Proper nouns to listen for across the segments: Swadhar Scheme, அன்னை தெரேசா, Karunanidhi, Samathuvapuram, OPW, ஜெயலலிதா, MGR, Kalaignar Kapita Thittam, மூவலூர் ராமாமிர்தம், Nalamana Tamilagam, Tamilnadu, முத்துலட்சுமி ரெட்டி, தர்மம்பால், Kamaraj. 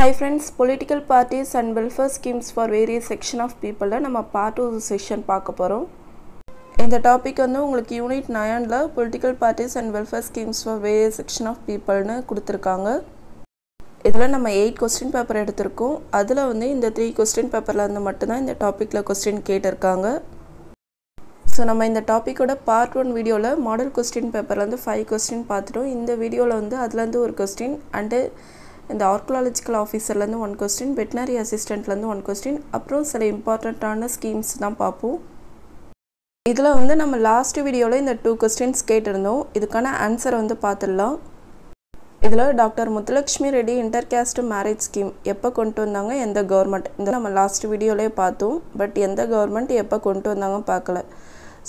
Hi friends, political parties and welfare schemes for various section of people la nama part 2 session paakaporom. Indha topic vandu ungalku unit 9 la political parties and welfare schemes for various section of people nu kuduthirukanga. Idhula nama 8 question paper eduthirukkom. Adula vandu indha 3 question paper la irundha mattum dhaan indha topic la question ketirukanga. So nama in the topic oda part 1 video la model question paper la 5 question paathutom. Indha video la vandu adula irundhu or question and இந்த archaeological ஆபீசர்ல இருந்து 1 question, veterinary அசிஸ்டன்ட்ல இருந்து 1 question, அப்புறம் சில இம்பார்ட்டன்ட்டான schemes தான் பாப்போம். இதல வந்து நம்ம லாஸ்ட் வீடியோல இந்த 2 क्वेश्चंस கேட்டிருந்தோம். இதுக்கான ஆன்சர் வந்து பாத்துறலாம். இதல doctor முத்துலட்சுமி ரெட்டி inter caste marriage scheme எப்ப கொண்டு வந்தாங்க, எந்த கவர்மெண்ட், இந்த நம்ம லாஸ்ட் வீடியோலயே பார்த்தோம். பட் எந்த கவர்மெண்ட் எப்ப கொண்டு வந்தாங்க பார்க்கல.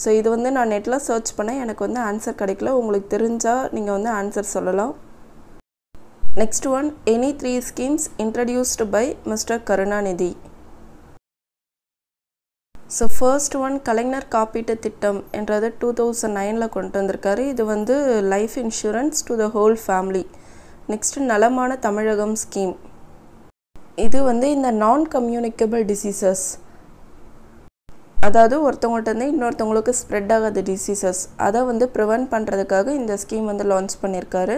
சோ இது வந்து நான் நெட்ல சர்ச் பண்ண எனக்கு வந்து ஆன்சர் கிடைக்கல. உங்களுக்கு தெரிஞ்சா நீங்க வந்து ஆன்சர் சொல்லலாம். Next one, any 3 schemes introduced by Mr. Karunanidhi. So first one, Kalaignar Kapita Thittam என்றது 2009 ல கொண்டு வந்திருக்காரு. இது வந்து life insurance to the whole family. Next, Nalamana Tamilagam scheme. இது வந்து இந்த non communicable diseases, அதாவது ஒருத்தவங்கள்ட்ட இருந்து இன்னொருத்தவங்களுக்கு ஸ்ப்ரெட் ஆகாத diseases, அத வந்து prevent பண்றதுக்காக இந்த ஸ்கீம் வந்து லான்ச் பண்ணிருக்காரு.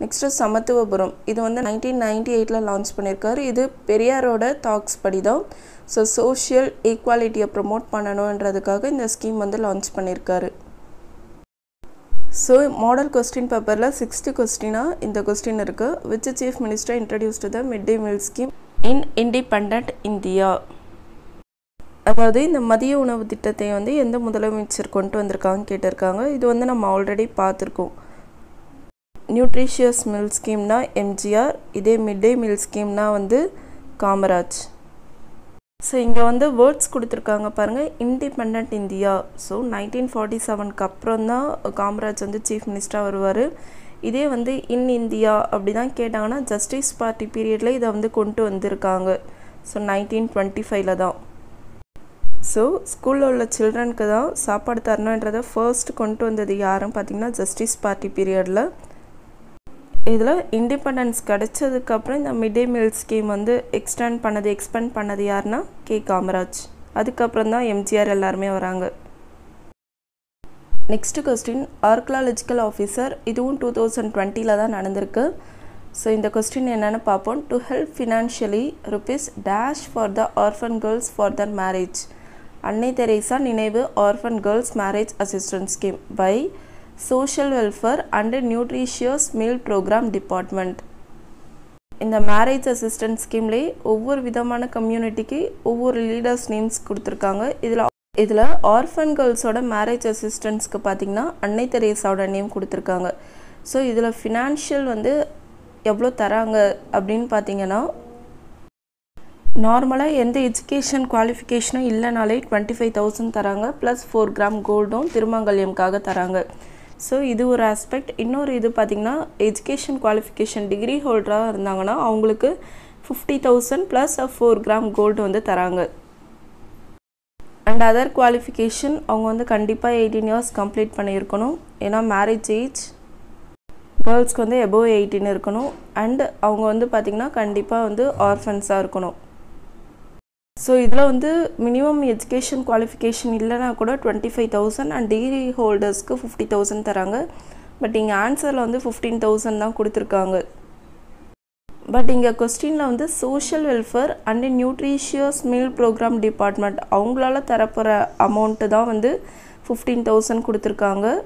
Next is Samathuvapuram. இது வந்து 1998 ல லான்ச் பண்ணிருக்காரு. இது பெரியா ரோட டாக்ஸ் படிதான். சோ சோஷியல் ஈக்வாலிட்டியை ப்ரோமோட் பண்ணனும்ன்றதுக்காக இந்த ஸ்கீம் வந்து லான்ச் பண்ணிருக்காரு. சோ மாடல் क्वेश्चन பேப்பர்ல 6th क्वेश्चनனா இந்த क्वेश्चन இருக்கு. Which chief minister introduced the midday meal scheme in independent India? அதாவது இந்த மதிய உணவு திட்டத்தை வந்து எந்த முதலமைச்சர் கொண்டு வந்திருக்காங்க கேட்டிருக்காங்க. இது வந்து நம்ம ஆல்ரெடி பார்த்திருக்கோம். Nutritious meal scheme na MGR, idhe midday meal scheme na vandu Kamaraj. So inga vandu words kuduthirukanga parunga, independent India. So 1947 ku appuram na Kamaraj vandu chief minister varuvaru. Idhe vandu in India abbidan ketanga justice party period la idha vandu kondu vandirukanga. So 1925 la da. So school la ulla children ku da saapadu tharanumnradha first kondu vandadhu yarum pathina justice party period la. இதில் independence கிடைச்சதுக்கப்புறம் இந்த mid day meal scheme வந்து expand பண்ணது யாருன்னா காமராஜ். அதுக்கப்புறம் தான் எம்ஜிஆர் எல்லாருமே வராங்க. Next question, archaeological officer. இதுவும் 2020 தான் நடந்திருக்கு. ஸோ இந்த கொஸ்டின் என்னென்னு பார்ப்போம். To help financially rupees dash for the orphan girls for their marriage. அன்னை தெரேசா நினைவு orphan girls marriage assistance scheme by Social Welfare and Nutritious Meal Program Department. இந்த marriage assistant ஸ்கீம்லே ஒவ்வொரு விதமான கம்யூனிட்டிக்கு ஒவ்வொரு லீடர்ஸ் நேம்ஸ் கொடுத்துருக்காங்க. இதில் ஆர்ஃபன் கேர்ள்ஸோட மேரேஜ் அசிஸ்டன்ட்ஸ்க்கு பார்த்தீங்கன்னா அன்னை தெரேசாவோட நேம் கொடுத்துருக்காங்க. ஸோ இதில் ஃபினான்ஷியல் வந்து எவ்வளோ தராங்க அப்படின்னு பார்த்தீங்கன்னா, நார்மலாக எந்த எஜுகேஷன் குவாலிஃபிகேஷனும் இல்லைனாலே 25,000 தராங்க. ப்ளஸ் 4 கிராம் கோல்டும் திருமங்கல்யம்காக தராங்க. ஸோ இது ஒரு ஆஸ்பெக்ட். இன்னொரு இது பார்த்திங்கன்னா, எஜுகேஷன் குவாலிஃபிகேஷன் டிகிரி ஹோல்டராக இருந்தாங்கன்னா அவங்களுக்கு 50,000 ப்ளஸ் 4 கிராம் கோல்டு வந்து தராங்க. அண்ட் அதர் குவாலிஃபிகேஷன் அவங்க வந்து கண்டிப்பாக 18 இயர்ஸ் கம்ப்ளீட் பண்ணியிருக்கணும். ஏன்னா மேரேஜ் ஏஜ் கேர்ள்ஸ்க்கு வந்து எபோவ் 18 இருக்கணும். அண்ட் அவங்க வந்து பார்த்திங்கன்னா கண்டிப்பாக வந்து ஆர்ஃபன்ஸாக இருக்கணும். ஸோ இதில் வந்து மினிமம் எஜுகேஷன் குவாலிஃபிகேஷன் இல்லைனா கூட 25,000 அண்ட் டிகிரி ஹோல்டர்ஸ்க்கு 50,000 தராங்க. பட் இங்கே ஆன்சரில் வந்து 15,000 தான் கொடுத்துருக்காங்க. பட் இங்கே கொஸ்டினில் வந்து social welfare and nutritious meal programme department அவங்களால தரப்போகிற அமௌண்ட்டு தான் வந்து 15,000 கொடுத்துருக்காங்க.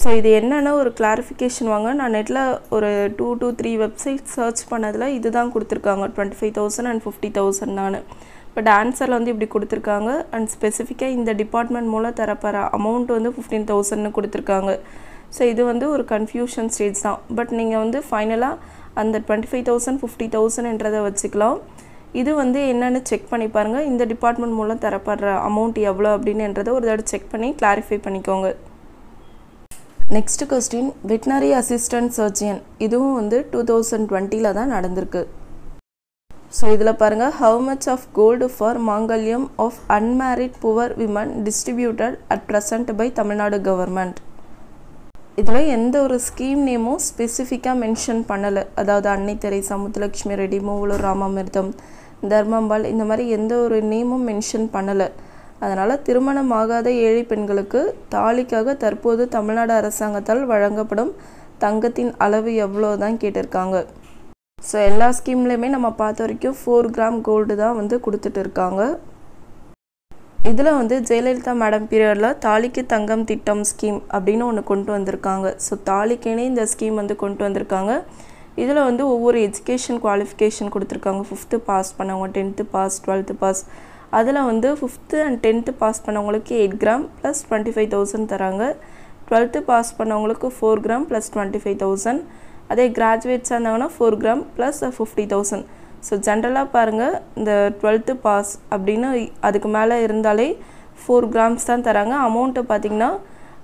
ஸோ இது என்னென்னா ஒரு கிளாரிஃபிகேஷன் வாங்க. நான் நெட்டில் ஒரு 2 to 3 வெப்சைட் சர்ச் பண்ணதில் இது தான் கொடுத்துருக்காங்க, 25,000 அண்ட் 50,000 தான். பட் ஆன்சரில் வந்து இப்படி கொடுத்துருக்காங்க. அண்ட் ஸ்பெசிஃபிக்காக இந்த டிபார்ட்மெண்ட் மூலம் தரப்போகிற அமௌண்ட் வந்து 15,000ன்னு கொடுத்துருக்காங்க. ஸோ இது வந்து ஒரு கன்ஃபியூஷன் ஸ்டேஜ் தான். பட் நீங்கள் வந்து ஃபைனலாக அந்த 25,000 50,000ன்றதை வச்சுக்கலாம். இது வந்து என்னென்னு செக் பண்ணி பாருங்கள். இந்த டிபார்ட்மெண்ட் மூலம் தரப்படுற அமௌண்ட் எவ்வளோ அப்படின்னுன்றதை ஒரு தடவை செக் பண்ணி கிளாரிஃபை பண்ணிக்கோங்க. Next question, veterinary assistant surgeon. இதுவும் வந்து 2020 தான் நடந்திருக்கு. ஸோ இதில் பாருங்கள், how much of gold for mangalyam of unmarried poor women distributed at present by Tamil Nadu government. இதிலே எந்த ஒரு ஸ்கீம் நேமோ ஸ்பெசிஃபிக்கா மென்ஷன் பண்ணல அதாவது அன்னை தெரேசா முத்துலட்சுமி ரெட்டி மூவலூர் ஒரு ராமாமிர்தம் தர்மம்பால் இந்த மாதிரி எந்த ஒரு நேமும் மென்ஷன் பண்ணல அதனால திருமணமாகாத ஏழை பெண்களுக்கு தாலிக்காக தற்போது தமிழ்நாடு அரசாங்கத்தால் வழங்கப்படும் தங்கத்தின் அளவு எவ்வளவு தான் கேட்டிருக்காங்க சோ எல்லா ஸ்கீம்லயுமே நம்ம பார்த்த வரைக்கும் 4 கிராம் கோல்ட் தான் வந்து கொடுத்துட்டு இருக்காங்க இதல வந்து ஜெயலலிதா மேடம் பீரியட்ல தாலிக்கு தங்கம் திட்டம் ஸ்கீம் அப்படினு ஒன்னு கொண்டு வந்திருக்காங்க சோ தாலிக்கேனே இந்த ஸ்கீம் வந்து கொண்டு வந்திருக்காங்க இதல வந்து ஒவ்வொரு எஜுகேஷன் குவாலிஃபிகேஷன் கொடுத்திருக்காங்க 5th பாஸ் பண்ணவங்க 10th பாஸ் 12th பாஸ் அதல வந்து 5th and 10th பாஸ் பண்ணவங்களுக்கு 8 கிராம் + 25000 தராங்க 12th பாஸ் பண்ணவங்களுக்கு 4 கிராம் + 25000 அதே கிராஜுவேட்ஸ் ஆனவங்க 4 கிராம் + 50000 சோ ஜெனரலா பாருங்க இந்த 12th பாஸ் அப்படினா அதுக்கு மேல இருந்தாலே 4 கிராம்ஸ் தான் தராங்க அமௌண்ட் பாத்தீங்கன்னா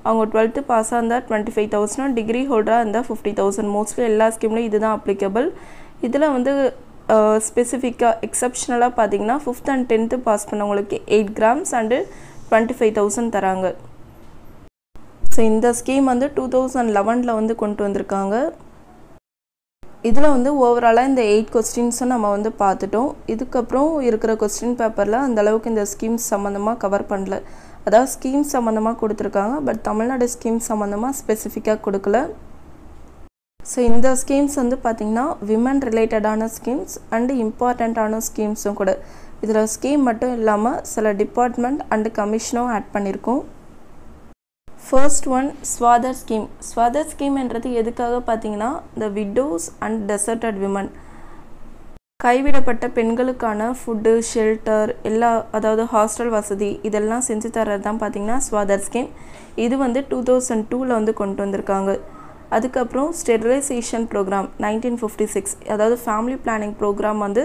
அவங்க 12th பாஸ் ஆனா 25000 டிகிரி ஹோல்டரா இருந்தா 50000 मोस्टली எல்லா ஸ்கீம்லயும் இதுதான் அப்ளிகபிள் இதுல வந்து ஸ்பெசிஃபிக்கா எக்ஸெப்ஷனலா பாத்தீங்கன்னா 5th and 10th பாஸ் பண்ணவங்களுக்கு 8 கிராம்ஸ் and 25000 தராங்க சோ இந்த ஸ்கீம் வந்து 2011ல வந்து கொண்டு வந்திருக்காங்க இதல வந்து ஓவராலா இந்த 8 क्वेश्चंस நம்ம வந்து பார்த்துட்டோம் இதுக்கு அப்புறம் இருக்கிற क्वेश्चन பேப்பர்ல அந்த அளவுக்கு இந்த ஸ்கீம் சம்பந்தமா கவர் பண்ணல அதாவது ஸ்கீம் சம்பந்தமா கொடுத்திருக்காங்க பட் தமிழ்நாடு ஸ்கீம் சம்பந்தமா ஸ்பெசிஃபிக்கா கொடுக்கல சோ இந்த ஸ்கீம்ஸ் வந்து பாத்தீங்கன்னா women related ஆன ஸ்கீம்ஸ் and important ஆன ஸ்கீம்ஸும் கூட இதல ஸ்கீம் மட்டும் இல்லாம சில டிபார்ட்மென்ட் and கமிஷனும் ஆட் பண்ணிருக்கோம் First one, Swadhar Scheme. Swadhar Scheme என்றது எதுக்காக பாத்தீங்கன்னா the widows and deserted women. கைவிடப்பட்ட பெண்களுக்கான ஃபுட், ஷெல்டர், எல்லா அதாவது ஹாஸ்டல் வசதி இதெல்லாம் செஞ்சு தரது தான் பாத்தீங்கன்னா Swadhar Scheme. இது வந்து 2002ல வந்து கொண்டு வந்திருக்காங்க. அதுக்கு அப்புறம் sterilization program 1956. அதாவது family planning program வந்து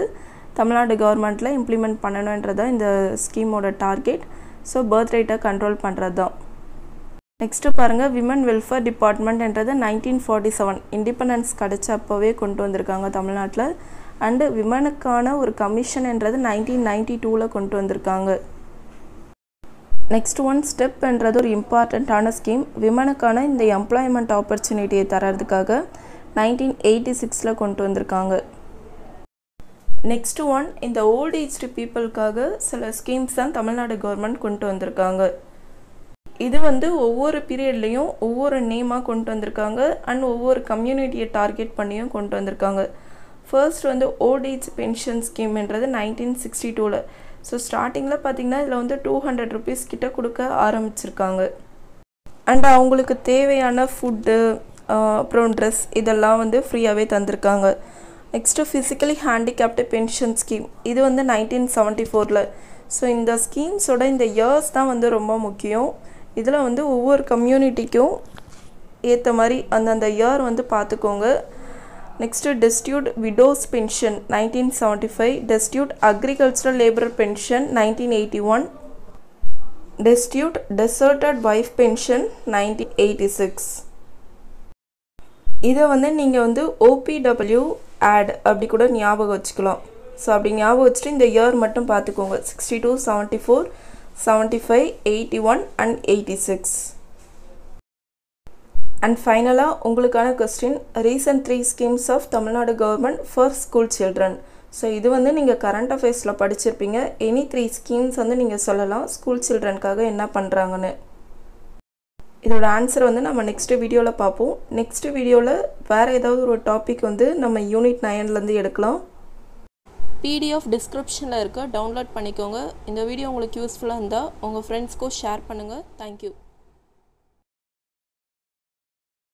தமிழ்நாடு கவர்மெண்ட்ல இம்ப்ளிமென்ட் பண்ணனும்ன்றது இந்த ஸ்கீமோட டார்கெட். சோ பர்த் ரேட்டை கண்ட்ரோல் பண்றது தான் Next பாருங்க Women Welfare Department என்றது 1947 Independence கடச்ச அப்பவே கொண்டு வந்திருக்காங்க தமிழ்நாட்டுல and விமனுக்கான ஒரு கமிஷன் என்றது 1992 ல கொண்டு வந்திருக்காங்க Next one step என்றது ஒரு இம்பார்ட்டன்ட் ஆன ஸ்கீம் விமனுக்கான இந்த employment opportunity தரதுக்காக 1986 ல கொண்டு வந்திருக்காங்க Next one இந்த old aged people காக சில ஸ்கீம்ஸ் தான் தமிழ்நாடு கவர்மெண்ட் கொண்டு வந்திருக்காங்க இது வந்து ஒவ்வொரு பீரியட்லயும் ஒவ்வொரு நேமா கொண்டு வந்திருக்காங்க and ஒவ்வொரு கம்யூனிட்டியை டார்கெட் பண்ணியும் கொண்டு வந்திருக்காங்க ஃபர்ஸ்ட் வந்து old age pension scheme என்றது 1962 ல சோ ஸ்டார்டிங்ல பாத்தீங்கன்னா இதுல வந்து 200 ரூபீஸ் கிட்ட கொடுக்க ஆரம்பிச்சிருக்காங்க and அவங்களுக்கு தேவையான ஃபுட் அப்புறம் Dress இதெல்லாம் வந்து ஃப்ரீயாவே தந்திருக்காங்க next physically handicapped pension scheme இது வந்து 1974 ல சோ இந்த ஸ்கீம்ஸ் ஓட இந்த years தான் வந்து ரொம்ப முக்கியம் இதல வந்து ஒவ்வொரு கம்யூனிட்டிக்கும் ஏத்த மாதிரி அந்த இயர் வந்து பாத்துக்கோங்க next destitute widows pension 1975 destitute agricultural labor pension 1981 destitute deserted wife pension 1986 இத வந்து நீங்க வந்து OPW add அப்படி கூட ஞாபகம் வச்சுக்கலாம் சோ அப்படி ஞாபகம் வச்சிட்டு இந்த இயர் மட்டும் பாத்துக்கோங்க 62 74 75 81 and 86 and finally உங்களுக்கான question recent 3 schemes of Tamil Nadu government for school children so இது வந்து நீங்க current affairs ல படிச்சிருப்பீங்க any 3 schemes வந்து நீங்க சொல்லலாம் school children காக என்ன பண்றாங்கன்னு இதோட ஆன்சர் வந்து நம்ம நெக்ஸ்ட் வீடியோல பாப்போம் நெக்ஸ்ட் வீடியோல வேற ஏதாவது ஒரு டாபிக் வந்து நம்ம unit 9 ல இருந்து எடுக்கலாம் PDF description download பண்ணிக்கோங்க இந்த வீடியோ உங்களுக்கு யூஸ்ஃபுல்லா இருந்தா உங்க friends க்கு ஷேர் பண்ணுங்க thank you